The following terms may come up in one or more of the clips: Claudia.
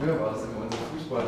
Früher war das immer unser Fußball.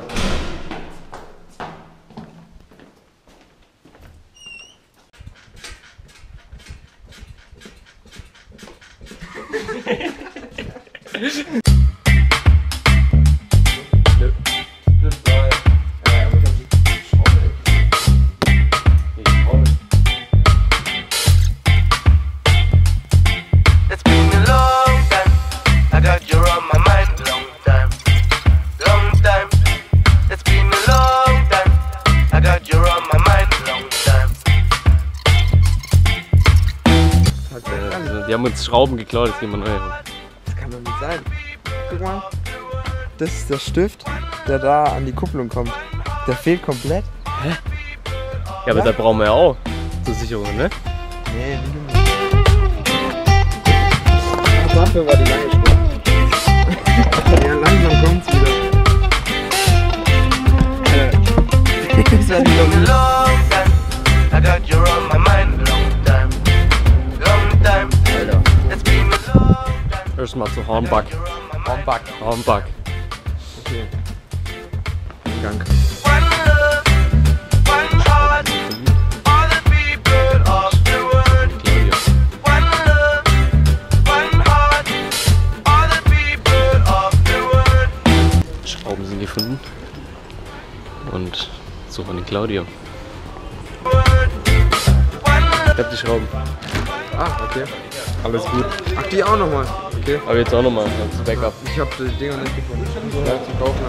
Die haben uns Schrauben geklaut, jetzt gehen wir neu. Das kann doch nicht sein. Guck mal, das ist der Stift, der da an die Kupplung kommt. Der fehlt komplett. Hä? Ja, aber da brauchen wir ja auch zur Sicherung, ne? Nee, nicht. Dafür war die lange Spur. Ja, langsam kommt's wieder. Das war die erstmal zu Hornback. Hornback. Hornback. Okay. In Gang. Schrauben sind gefunden. Und suchen den Claudia. Ich hab die Schrauben. Ah, okay. Alles gut. Ach, die auch nochmal? Okay. Aber jetzt auch nochmal als Backup. Ich hab die Dinger nicht gefunden. Ich hab zum Kaufen.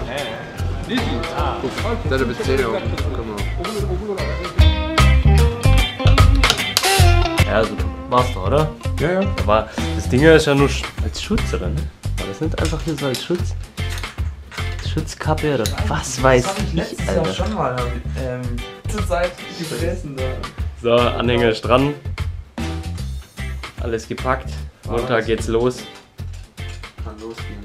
Guck, da bis 10 Uhr. Ja, also war's da, oder? Ja, ja. Aber das Ding ist ja nur als Schutz, oder? War das nicht einfach hier so als Schutz? Schutzkappe oder was weiß ich, Alter. Das hab ich schon mal zur Zeit gefressen. So, Anhänger ist dran. Alles gepackt. Montag geht's los. Kann losgehen.